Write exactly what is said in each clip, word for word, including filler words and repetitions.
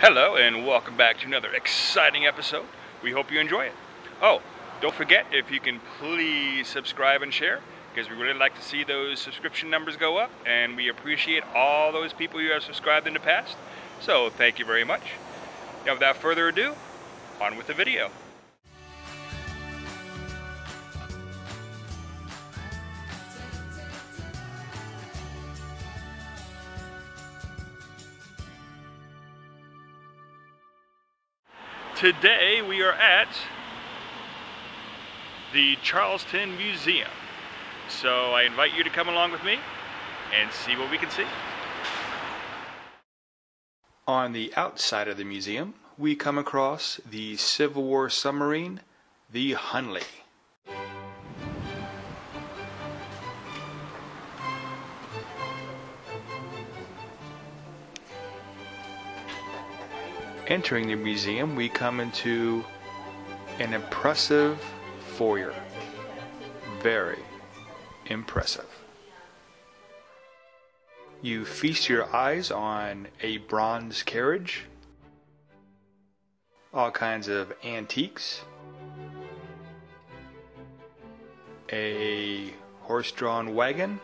Hello and welcome back to another exciting episode. We hope you enjoy it. Oh, don't forget, if you can please subscribe and share, because we really like to see those subscription numbers go up, and we appreciate all those people who have subscribed in the past. So thank you very much. Now without further ado, on with the video. Today we are at the Charleston Museum. So I invite you to come along with me and see what we can see. On the outside of the museum, we come across the Civil War submarine, the Hunley. Entering the museum, we come into an impressive foyer. Very impressive. You feast your eyes on a bronze carriage, all kinds of antiques, a horse-drawn wagon,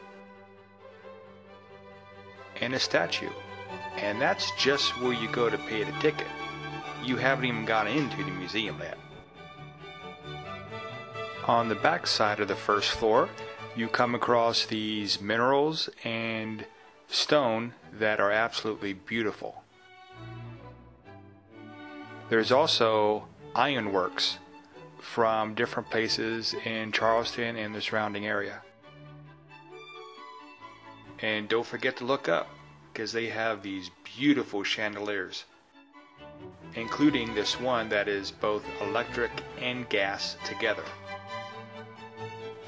and a statue. And that's just where you go to pay the ticket. You haven't even gotten into the museum yet. On the back side of the first floor, you come across these minerals and stone that are absolutely beautiful. There's also ironworks from different places in Charleston and the surrounding area. And don't forget to look up, because they have these beautiful chandeliers, including this one that is both electric and gas together.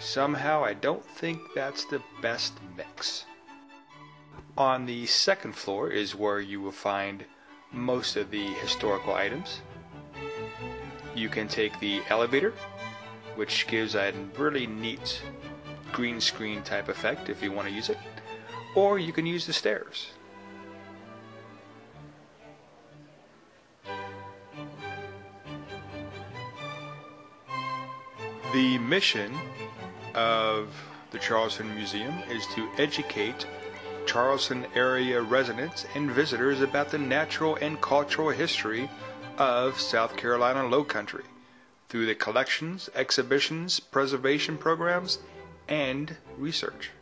Somehow I don't think that's the best mix. On the second floor is where you will find most of the historical items. You can take the elevator, which gives a really neat green screen type effect if you want to use it, or you can use the stairs. The mission of the Charleston Museum is to educate Charleston area residents and visitors about the natural and cultural history of South Carolina Lowcountry through the collections, exhibitions, preservation programs, and research.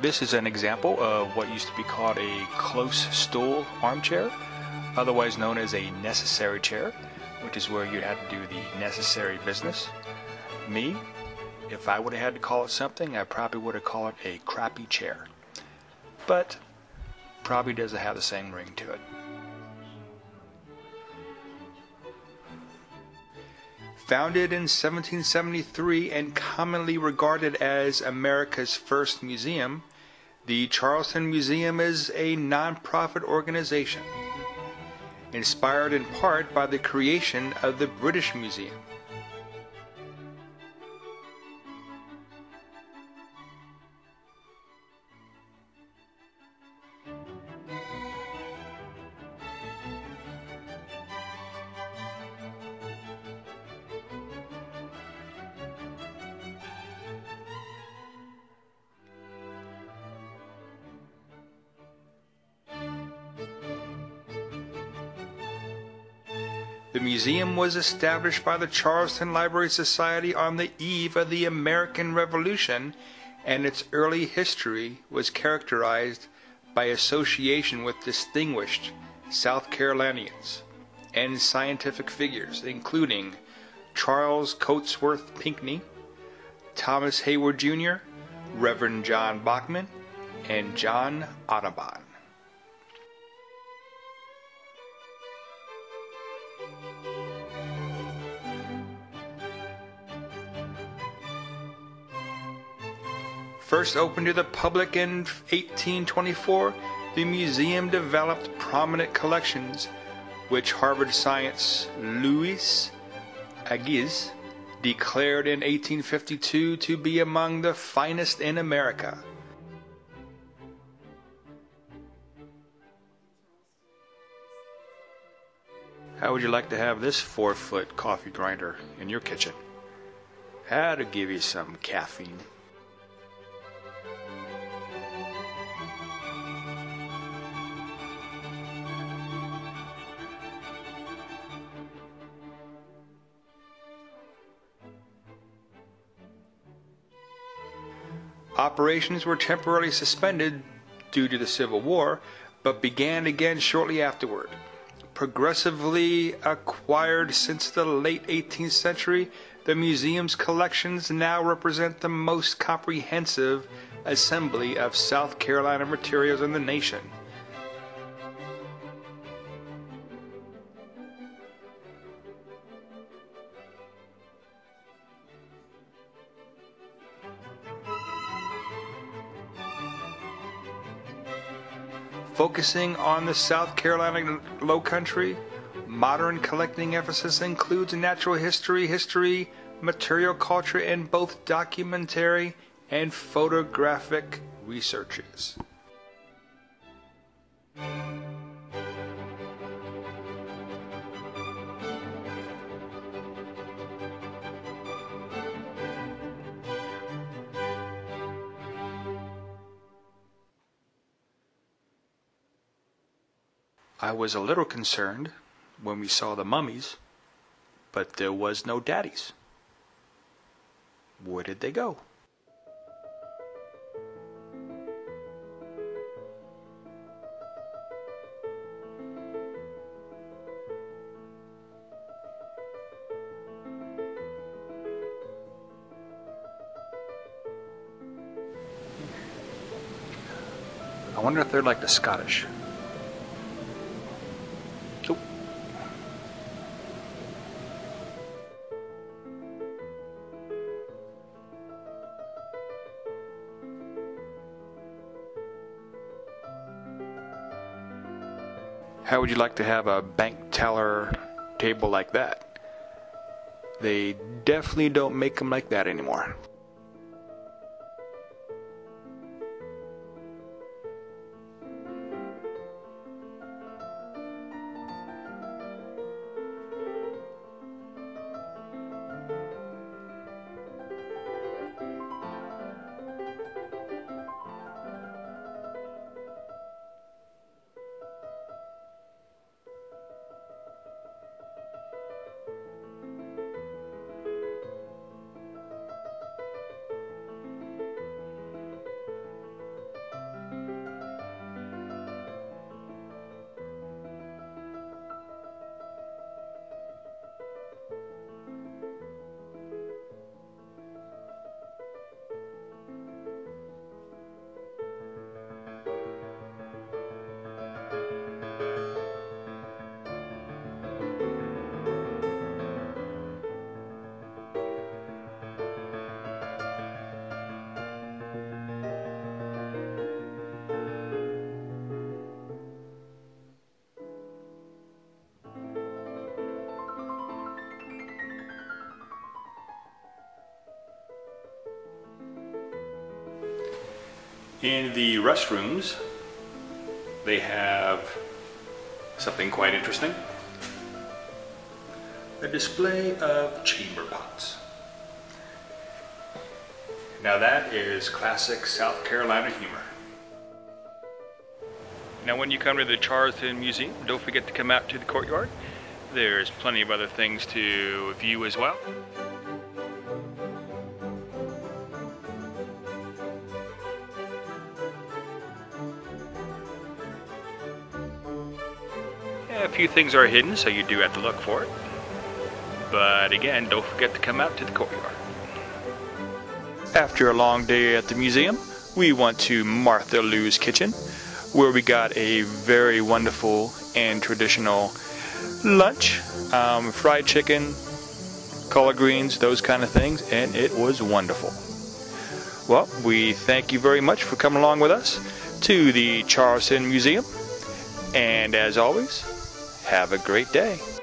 This is an example of what used to be called a close stool armchair, otherwise known as a necessary chair, which is where you had to do the necessary business. Me, if I would have had to call it something, I probably would have called it a crappy chair, but probably doesn't have the same ring to it. Founded in seventeen seventy-three and commonly regarded as America's first museum, the Charleston Museum is a nonprofit organization, inspired in part by the creation of the British Museum. The museum was established by the Charleston Library Society on the eve of the American Revolution, and its early history was characterized by association with distinguished South Carolinians and scientific figures, including Charles Cotesworth Pinckney, Thomas Heyward, Junior, Reverend John Bachman, and John Audubon. First opened to the public in eighteen twenty-four, the museum developed prominent collections, which Harvard scientist Louis Agassiz, declared in eighteen fifty-two to be among the finest in America. How would you like to have this four-foot coffee grinder in your kitchen? That'll give you some caffeine. Operations were temporarily suspended due to the Civil War, but began again shortly afterward. Progressively acquired since the late eighteenth century, the museum's collections now represent the most comprehensive assembly of South Carolina materials in the nation. Focusing on the South Carolina Lowcountry, modern collecting emphasis includes natural history, history, material culture, and both documentary and photographic researches. I was a little concerned when we saw the mummies, but there was no daddies. Where did they go? I wonder if they're like the Scottish. How would you like to have a bank teller table like that? They definitely don't make them like that anymore. In the restrooms, they have something quite interesting. A display of chamber pots. Now that is classic South Carolina humor. Now when you come to the Charleston Museum, don't forget to come out to the courtyard. There's plenty of other things to view as well. A few things are hidden, so you do have to look for it. But again, don't forget to come out to the courtyard. After a long day at the museum, we went to Martha Lou's Kitchen, where we got a very wonderful and traditional lunch. Um, fried chicken, collard greens, those kind of things, and it was wonderful. Well, we thank you very much for coming along with us to the Charleston Museum. And as always, have a great day.